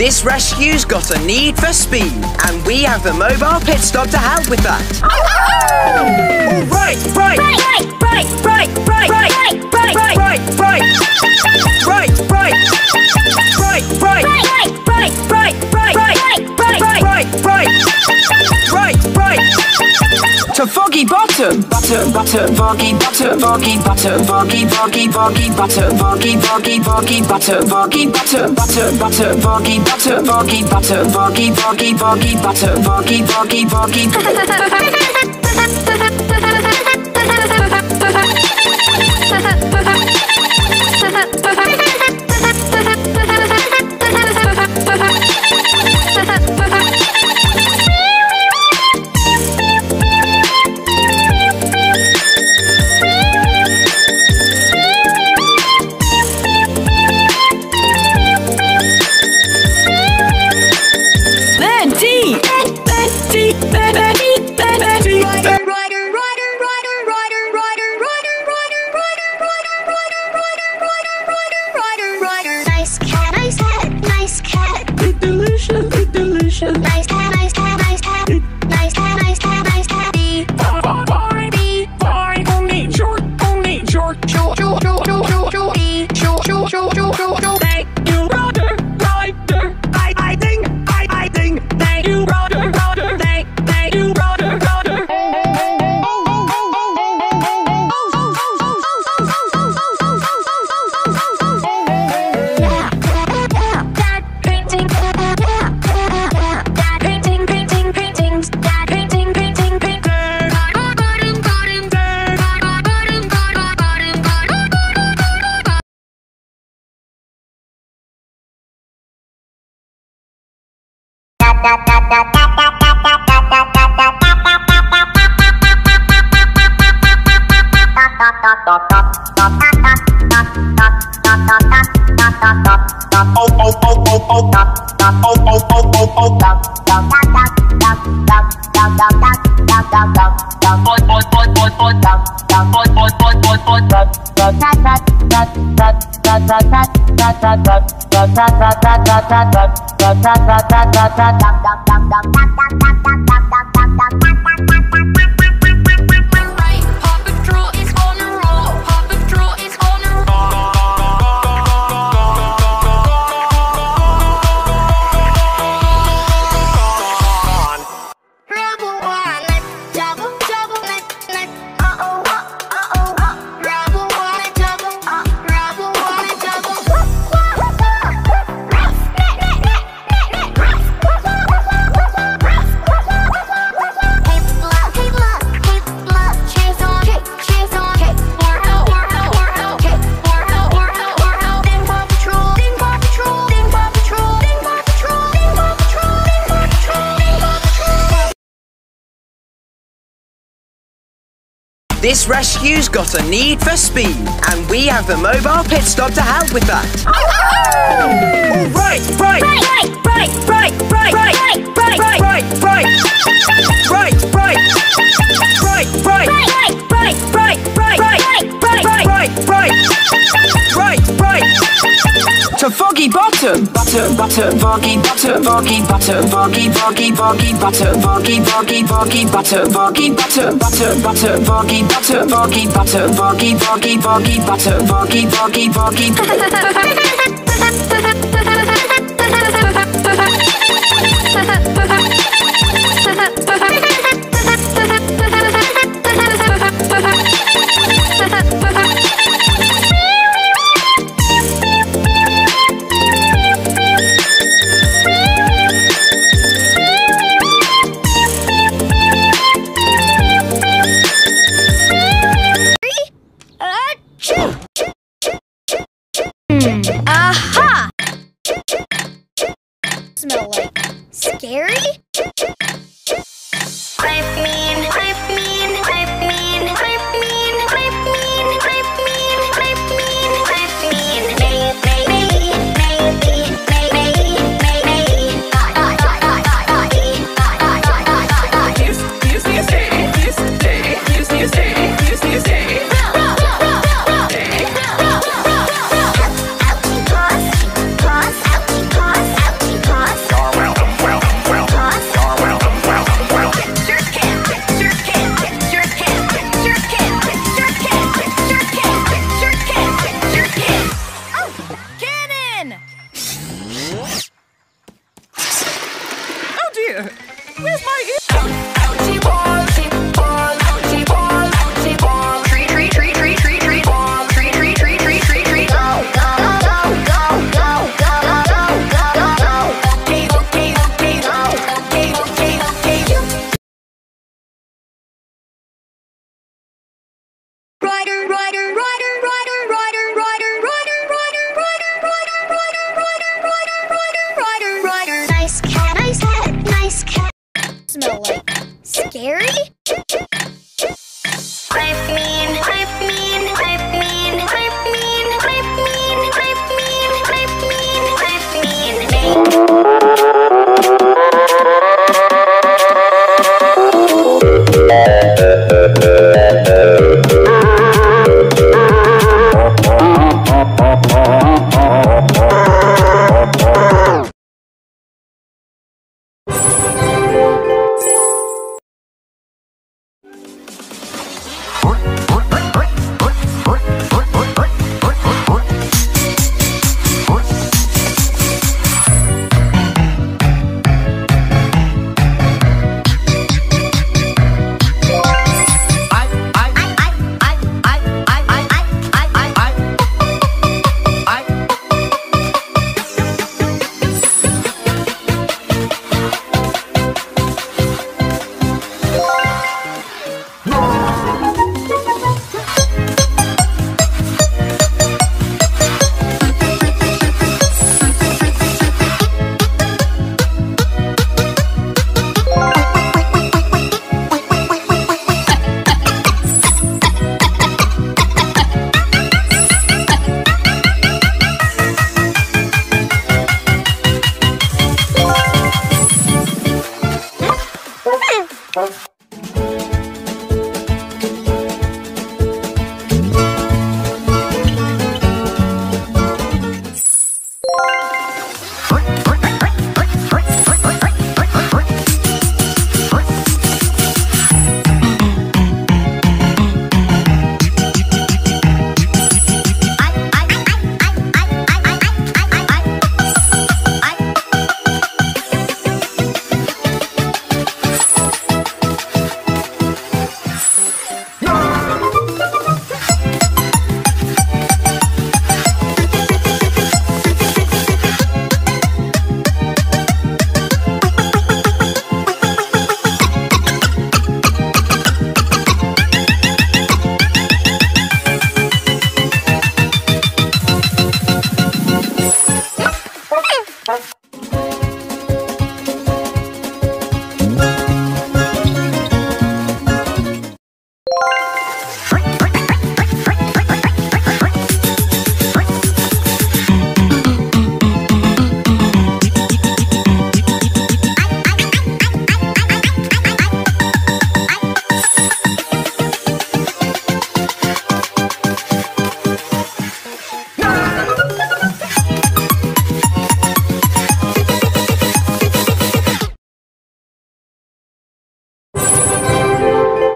This rescue's got a need for speed, and we have the mobile pit stop to help with that. Oh, right. To Foggy Bottom, Foggy Bottom, Foggy Bottom, This rescue's got a need for speed, and we have the mobile pit stop to help with that. To Foggy Bottom, Foggy Bottom, Foggy Bottom, Foggy Bottom, Foggy Bottom, Foggy Bottom, Foggy Bottom, Foggy Bottom, Huh?